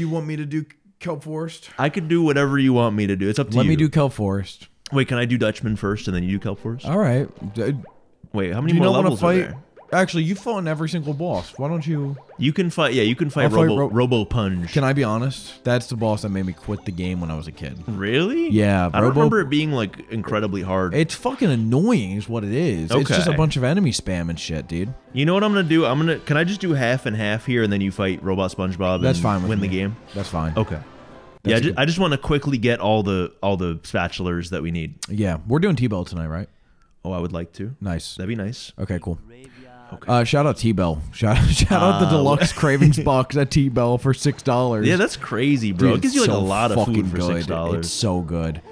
Do you want me to do Kelp Forest? I could do whatever you want me to do. It's up to you. Let me do Kelp Forest. Wait, can I do Dutchman first and then you do Kelp Forest? All right. Wait, how many more levels are there? Actually, you've fought every single boss. Why don't you... You can fight... Yeah, you can fight Robo-Punge. Can I be honest? That's the boss that made me quit the game when I was a kid. Really? Yeah. I don't remember it being, like, incredibly hard. It's fucking annoying is what it is. Okay. It's just a bunch of enemy spam and shit, dude. You know what I'm going to do? I'm going to... Can I just do half and half here and then you fight Robot SpongeBob and win the game? That's fine. Okay. That's yeah, I just want to quickly get all the spatulars that we need. Yeah. We're doing T-Bell tonight, right? Oh, I would like to. Nice. That'd be nice. Okay, cool. Okay. Shout out T-Bell. Shout out the deluxe Cravings box at T-Bell for $6. Yeah, that's crazy, bro. Dude, it gives you like a lot of food for $6. It's so good.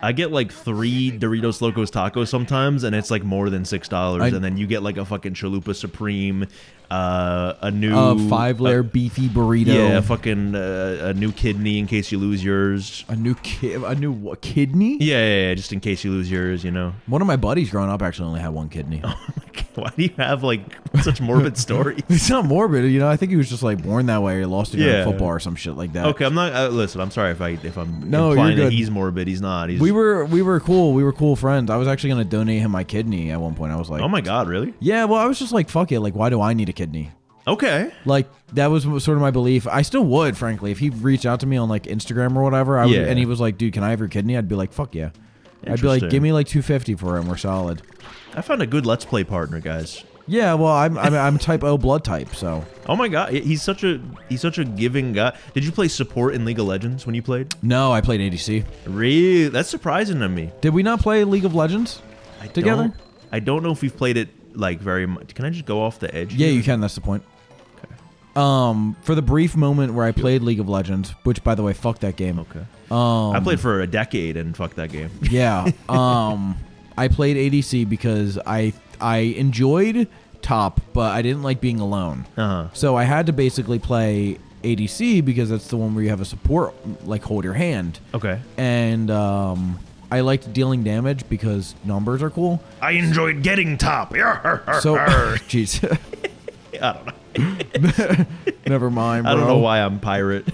I get like 3 Doritos Locos tacos sometimes, and it's like more than $6. And then you get like a fucking Chalupa Supreme, a new 5-layer beefy burrito. Yeah, fucking a new kidney in case you lose yours. A new kidney? Yeah, just in case you lose yours, you know. One of my buddies growing up actually only had 1 kidney. Oh my god, why do you have like such morbid stories? It's not morbid, you know. I think he was just like born that way, or lost it in football or some shit like that. Okay, I'm not. Listen, I'm sorry if I'm implying that he's morbid. He's not. He's we were cool. We were cool friends. I was actually gonna donate him my kidney at one point. I was like, oh my god, really? Yeah. Well, I was just like, fuck it. Like, why do I need a kidney? Okay. Like, that was sort of my belief. I still would, frankly, if he reached out to me on like Instagram or whatever. I would, and he was like, dude, can I have your kidney? I'd be like, fuck yeah. I'd be like, give me like 250 for him. We're solid. I found a good Let's Play partner, guys. Yeah, well, I'm type O blood type, so. Oh my god, he's such a giving guy. Did you play support in League of Legends when you played? No, I played ADC. Really? That's surprising to me. Did we not play League of Legends together? I don't know if we've played it like very much. Can I just go off the edge? Yeah, you can. That's the point. Okay. For the brief moment where I played League of Legends, which by the way, fuck that game. Okay. I played for a decade and fuck that game. Yeah. I played ADC because I enjoyed top, but I didn't like being alone. Uh-huh. So I had to basically play ADC because that's the one where you have a support, like hold your hand. Okay. And I liked dealing damage because numbers are cool. I enjoyed getting top. So, jeez. I don't know. Never mind, bro. I don't know why I'm pirate.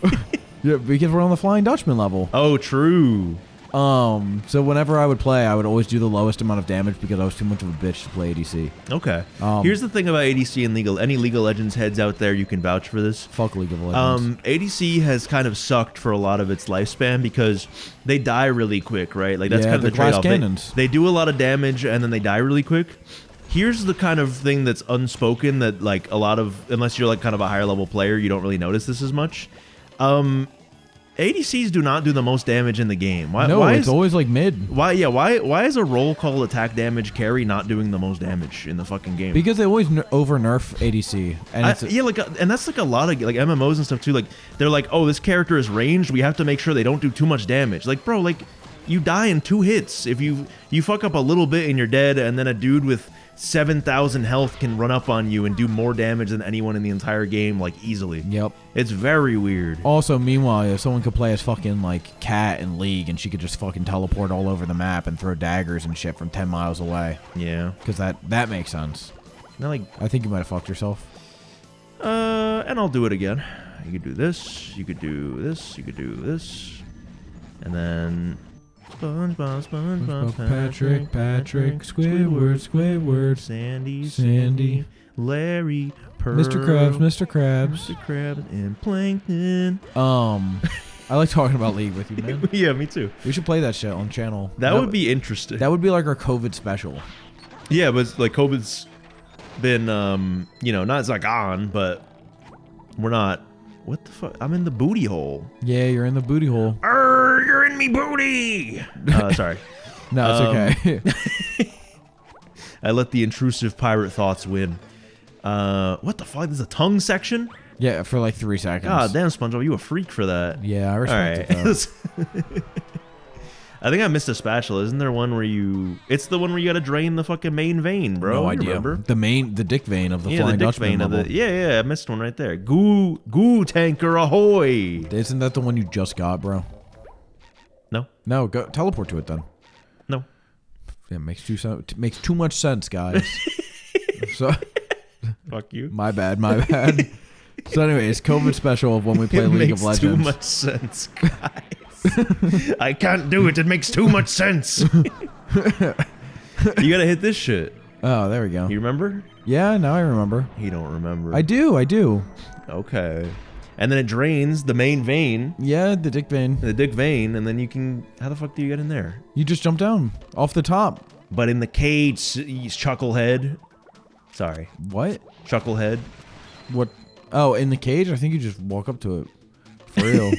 Yeah, because we're on the Flying Dutchman level. Oh, true. So whenever I would play, I would always do the lowest amount of damage because I was too much of a bitch to play ADC. Okay. Here's the thing about ADC and any League of Legends heads out there, you can vouch for this. Fuck League of Legends. ADC has kind of sucked for a lot of its lifespan because they die really quick, right? Like that's kind of the trade-off. They do a lot of damage and then they die really quick. Here's the kind of thing that's unspoken that like a lot of, unless you're like kind of a higher level player, you don't really notice this as much. ADCs do not do the most damage in the game. Why it's always like mid. Why is a roll call attack damage carry not doing the most damage in the fucking game? Because they always over nerf ADC. And and that's like a lot of like MMOs and stuff too. Like they're like, oh, this character is ranged. We have to make sure they don't do too much damage. Like bro, like you die in 2 hits. If you fuck up a little bit and you're dead, and then a dude with 7,000 health can run up on you and do more damage than anyone in the entire game, like easily. Yep. It's very weird. Also, meanwhile, if someone could play as fucking like Cat in League and she could just fucking teleport all over the map and throw daggers and shit from 10 miles away. Yeah. Because that makes sense. Now, like, I think you might have fucked yourself. And I'll do it again. You could do this. You could do this. You could do this. And then... SpongeBob, Patrick, Squidward, Sandy, Larry, Pearl, Mr. Krabs, and Plankton. I like talking about League with you, man. Yeah, me too. We should play that shit on channel. That would be interesting. That would be like our COVID special. Yeah, but like COVID's been, you know, not it's like on, but we're not. What the fuck? I'm in the booty hole. Yeah, you're in the booty hole. Arr, you're in me booty! Sorry. No, it's okay. I let the intrusive pirate thoughts win. What the fuck? There's a tongue section? Yeah, for like 3 seconds. God damn, SpongeBob, you a freak for that. Yeah, I respect it, though. I think I missed a spatula. Isn't there one where you... It's the one where you gotta drain the fucking main vein, bro. No idea. Remember. The dick vein of the Flying Dutchman level. Yeah, I missed one right there. Goo tanker ahoy! Isn't that the one you just got, bro? No. No, go teleport to it then. No. Yeah, makes too much sense, guys. So, fuck you. My bad. So anyways, COVID special of when we play League of Legends. It makes too much sense, guys. I can't do it. It makes too much sense. You gotta hit this shit. Oh, there we go. You remember? Yeah, now I remember. You don't remember. I do, I do. Okay. And then it drains the main vein. Yeah, the dick vein. The dick vein, and then you can... How the fuck do you get in there? You just jump down. Off the top. But in the cage, you chucklehead. Sorry. What? Chucklehead. What? Oh, in the cage? I think you just walk up to it. For real.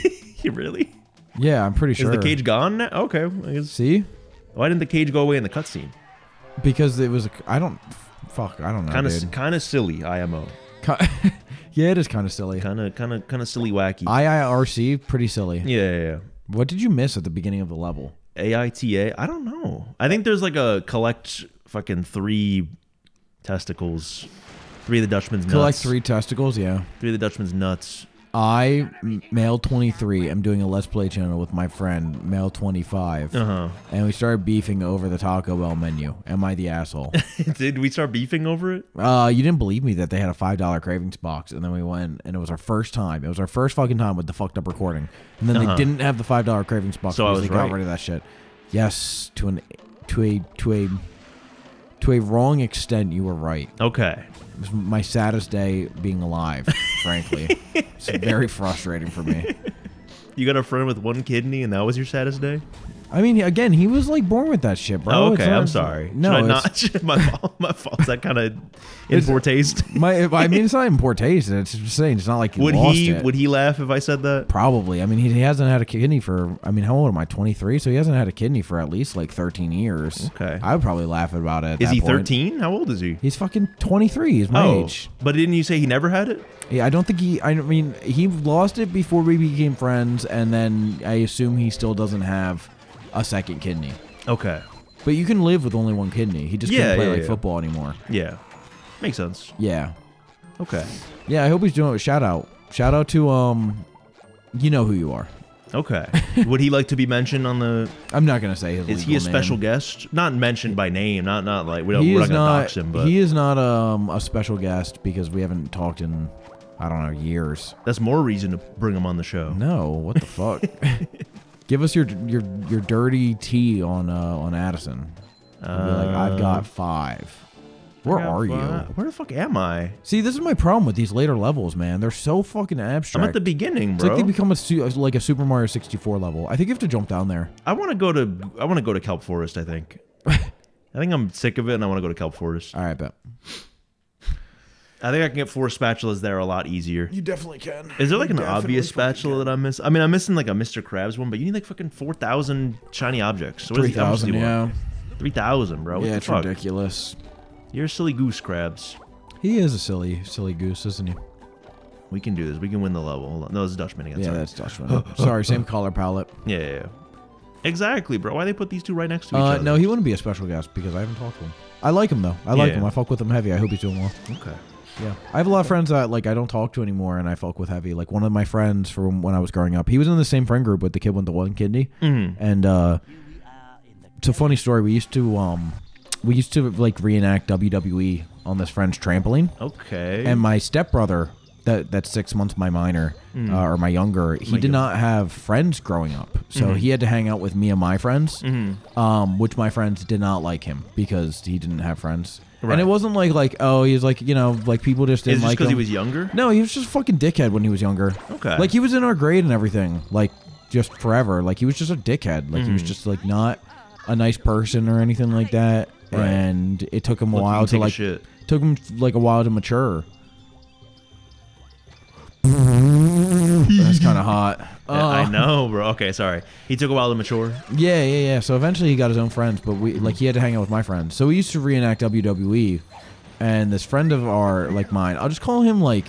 You really? Yeah, I'm pretty sure. Is the cage gone now? Okay. I guess. See? Why didn't the cage go away in the cutscene? Because it was... I don't... Fuck, I don't know, Kind of silly, IMO. Yeah, it is kind of silly. Kind of silly wacky. IIRC, pretty silly. Yeah. What did you miss at the beginning of the level? AITA? I don't know. I think there's like a collect fucking 3 testicles. 3 of the Dutchman's nuts. Collect 3 testicles, yeah. 3 of the Dutchman's nuts. I, Male23, am doing a Let's Play channel with my friend, Male25. Uh-huh. And we started beefing over the Taco Bell menu. Am I the asshole? Did we start beefing over it? You didn't believe me that they had a $5 cravings box, and then we went, and it was our first time. It was our first fucking time with the fucked up recording. And then they didn't have the $5 cravings box, so because they got rid of that shit. Yes, to a wrong extent, you were right. Okay. It was my saddest day being alive, frankly. It's very frustrating for me. You got a friend with 1 kidney and that was your saddest day? I mean, again, he was like born with that shit, bro. Oh, okay, I'm sorry. No, it's not my fault. Is that kind of in poor taste? I mean, it's not in poor taste. It's just saying it's not like he lost it. Would he laugh if I said that? Probably. I mean, he hasn't had a kidney for, I mean, how old am I? 23? So he hasn't had a kidney for at least like 13 years. Okay. I would probably laugh about it. Is he 13? How old is he? He's fucking 23. He's my age. But didn't you say he never had it? Yeah, I don't think he, I mean, he lost it before we became friends, and then I assume he still doesn't have a second kidney. Okay. But you can live with only 1 kidney. He just can't play like football anymore. Yeah. Makes sense. Yeah. Okay. Yeah, I hope he's doing it with shout out. Shout out to, you know who you are. Okay. Would he like to be mentioned on the... I'm not going to say his legal name. Is he a special guest? Not mentioned by name. Not like... We're not going to dox him, but... He is not a special guest because we haven't talked in... I don't know, years. That's more reason to bring him on the show. No, what the fuck? Give us your dirty tea on Addison. Be like, I've got 5. Where are you? Where the fuck am I? See, this is my problem with these later levels, man. They're so fucking abstract. I'm at the beginning, bro. It's like they become like a Super Mario 64 level. I think you have to jump down there. I want to go to Kelp Forest. I think. I think I'm sick of it, and I want to go to Kelp Forest. All right, bet. I think I can get 4 spatulas there a lot easier. You definitely can. Is there like an obvious spatula that I'm missing? I mean, I'm missing like a Mr. Krabs one, but you need like fucking 4,000 shiny objects. So 3,000, yeah. 3,000, bro. Yeah, it's ridiculous. You're a silly goose, Krabs. He is a silly goose, isn't he? We can do this. We can win the level. Hold on. No, it's Dutchman again. Yeah, sorry. That's Dutchman. Sorry, same color palette. Yeah. Exactly, bro. Why they put these two right next to each other? No, he wouldn't be a special guest because I haven't talked to him. I like him, though. I like him. I fuck with him heavy. I hope he's doing well. Okay. Yeah, I have a lot of friends that like I don't talk to anymore, and I fuck with heavy. Like one of my friends from when I was growing up, he was in the same friend group with the kid with the 1 kidney. Mm-hmm. And it's a funny story. We used to like reenact WWE on this friend's trampoline. Okay. And my stepbrother, that's 6 months my minor or my younger, he did not have friends growing up, so he had to hang out with me and my friends, which my friends did not like him because he didn't have friends. Right. And it wasn't like oh, he was like, you know, like people just didn't like him. Is it just because he was younger? No, he was just a fucking dickhead when he was younger. Okay. Like, he was in our grade and everything, like, just forever. Like, he was just a dickhead. Like, he was just, like, not a nice person or anything like that. Right. And it took him a while to, like, mature. That's kind of hot. I know, bro. Okay, sorry. He took a while to mature. Yeah. So eventually he got his own friends, but he had to hang out with my friends. So we used to reenact WWE, and this friend of mine, I'll just call him like,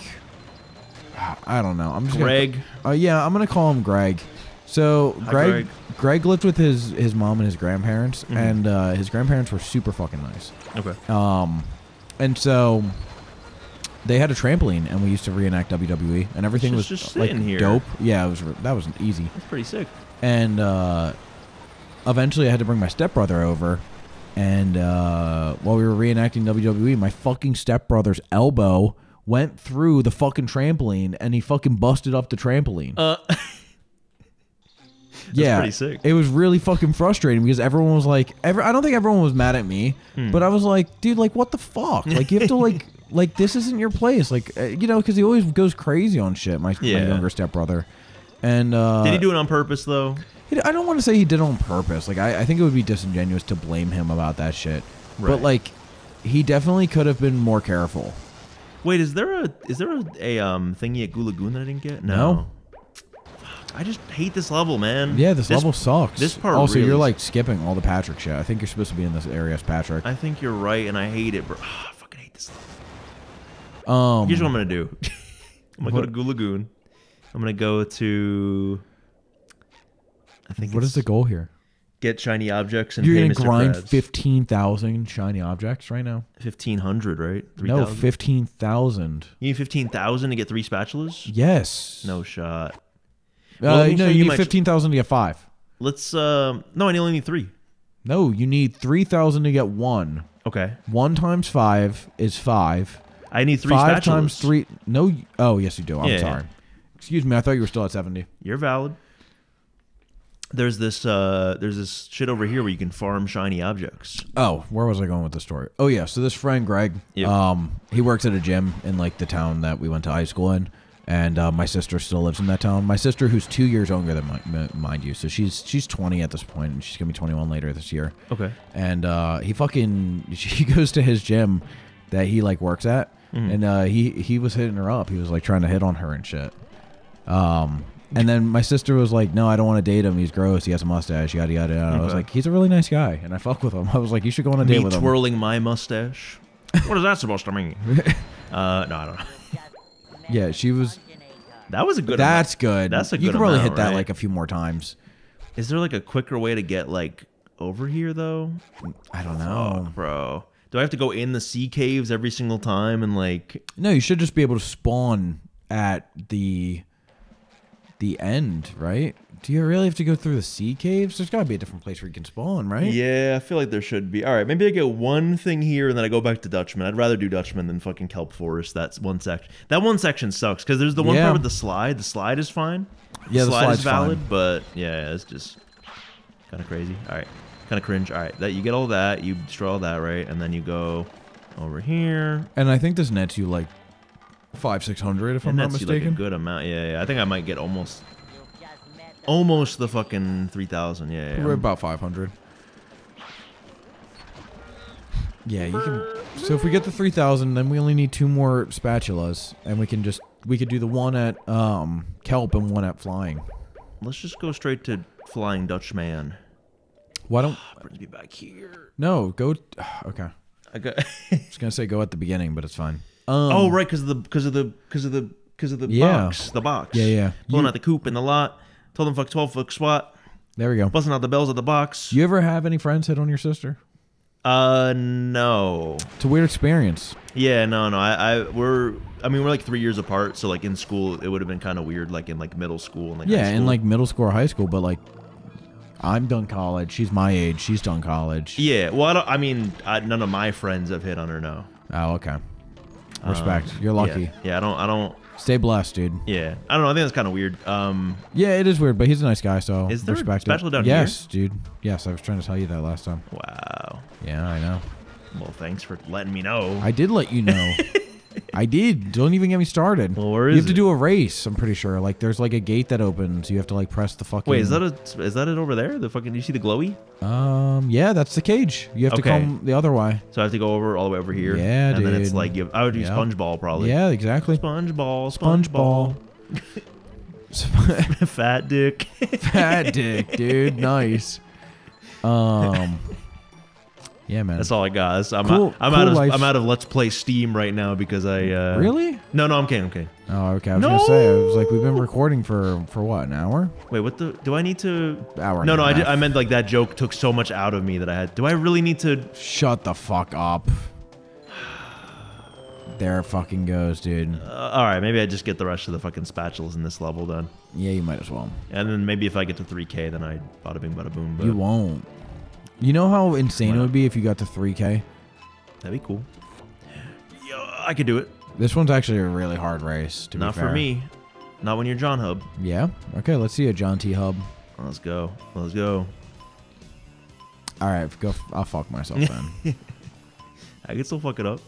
I don't know. I'm just Greg. Yeah, I'm gonna call him Greg. So Greg lived with his mom and his grandparents, and his grandparents were super fucking nice. Okay. And so. They had a trampoline, and we used to reenact WWE, and everything was just like here. Dope. Yeah, that was easy. That's pretty sick. And eventually, I had to bring my stepbrother over, and while we were reenacting WWE, my fucking stepbrother's elbow went through the fucking trampoline and he fucking busted up the trampoline. Yeah, pretty sick. It was really fucking frustrating because everyone was like, I don't think everyone was mad at me, but I was like, dude, like, what the fuck? Like, you have to like this isn't your place. Like, you know, because he always goes crazy on shit. My younger stepbrother. And did he do it on purpose though? I don't want to say he did it on purpose. Like, I think it would be disingenuous to blame him about that shit. Right. But like, he definitely could have been more careful. Wait, is there a thingy at Goo Lagoon that I didn't get? No. I just hate this level, man. Yeah, this level sucks. This part also, really, you're like skipping all the Patrick shit. I think you're supposed to be in this area as Patrick. I think you're right, and I hate it, bro. Oh, I fucking hate this level. Here's what I'm gonna do. I'm gonna go to Goo Lagoon. I'm gonna go to. I think. What is the goal here? Get shiny objects and. You're gonna grind 15,000 shiny objects right now. 1,500, right? 3, no, 15,000. You need 15,000 to get 3 spatulas. Yes. No shot. Well, no, you need 15,000 to get 5. Let's. No, I only need 3. No, you need 3,000 to get 1. Okay. 1 times 5 is 5. I need 3 spatulas. 5 times 3. No. Oh, yes, you do. I'm sorry. Yeah. Excuse me. I thought you were still at 70. You're valid. There's this shit over here where you can farm shiny objects. Oh, where was I going with the story? Oh yeah, so this friend Greg, he works at a gym in like the town that we went to high school in, and my sister still lives in that town. My sister, who's 2 years younger than my, mind you, so she's 20 at this point, and she's gonna be 21 later this year. Okay. And she goes to his gym that he like works at, and he was hitting her up. He was like trying to hit on her and shit. And then my sister was like, no, I don't want to date him. He's gross. He has a mustache, yada, yada, yada. Okay. I was like, he's a really nice guy. And I fuck with him. I was like, you should go on a date with him. Me twirling my mustache? What is that supposed to mean? No, I don't know. Yeah, she was... That was a good That's amount. Good. That's a good You can probably amount, hit that right? like a few more times. Is there like a quicker way to get like over here though? I don't know. Oh, bro. Do I have to go in the sea caves every single time and like... No, you should just be able to spawn at the end, right? Do you really have to go through the sea caves? There's got to be a different place where you can spawn, right? Yeah, I feel like there should be. All right, maybe I get one thing here and then I go back to Dutchman. I'd rather do Dutchman than fucking Kelp Forest. That's one section. That one section sucks because there's the one part with the slide. The slide is fine. Yeah, the slide is valid, but yeah, it's just kind of crazy. All right, kind of cringe. All right, that you get all that, you destroy all that, right? And then you go over here. And I think this nets you like 500-600 if I'm not mistaken. Like a good amount. Yeah, yeah. I think I might get almost the fucking 3,000. Yeah, yeah. We're about 500. Yeah, you can. So if we get the 3,000, then we only need 2 more spatulas, and we could do the one at Kelp and one at Flying. Let's just go straight to Flying Dutchman. Why don't bring me back here? No, go. Okay. I was gonna say go at the beginning, but it's fine. Oh right, because of the box, Yeah, pulling out the coop in the lot. Told them fuck 12 fuck SWAT. There we go. Busting out the bells of the box. You ever have any friends hit on your sister? No. It's a weird experience. Yeah, no. I mean we're like 3 years apart, so like in school it would have been kind of weird, like in like middle school and like high school. In like middle school or high school, but like. I'm done college. She's my age. She's done college. Yeah. Well, I mean, none of my friends have hit on her. No. Oh, okay. Respect. You're lucky. Yeah. I don't. Stay blessed, dude. Yeah. I don't know. I think that's kind of weird. Yeah, it is weird, but he's a nice guy, so is there respect. Special down here? Yes, dude. Yes, I was trying to tell you that last time. Wow. Yeah, I know. Well, thanks for letting me know. I did let you know. I did. Don't even get me started. Well, where is You have to do a race, I'm pretty sure. Like, there's like a gate that opens. You have to like press the fucking... Wait, is that it over there? The fucking... You see the glowy? Yeah, that's the cage. You have to come the other way. So I have to go over all the way over here? Yeah, and dude. And then it's like... I would do SpongeBall probably. Yeah, exactly. SpongeBall. Fat dick. Fat dick, dude. Nice. Yeah, man. That's all I got. I'm out of Let's Play Steam right now because I... Really? No, I'm kidding. Okay. Oh, okay. I was going to say, I was like, we've been recording for what, an hour? Wait, what the... Do I need to... Hour No, no, I meant like that joke took so much out of me that I had... Do I really need to... Shut the fuck up. There it fucking goes, dude. All right, maybe I just get the rest of the fucking spatulas in this level done. Yeah, you might as well. And then maybe if I get to 3K, then I bada bing, bada boom. But... You won't. You know how insane it would be if you got to 3K? That'd be cool. Yo, I could do it. This one's actually a really hard race, to be fair. Not for me. Not when you're John Hub. Yeah? Okay, let's see a John T. Hub. Let's go. Let's go. All right, go. I'll fuck myself then. I can still fuck it up.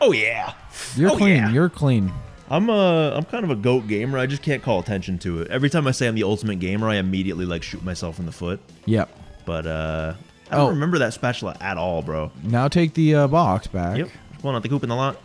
Oh, yeah. You're clean. Yeah. You're clean. I'm kind of a goat gamer. I just can't call attention to it. Every time I say I'm the ultimate gamer, I immediately, like, shoot myself in the foot. Yep. But I don't remember that spatula at all, bro. Now take the box back. Yep. Going out the coop in the lot.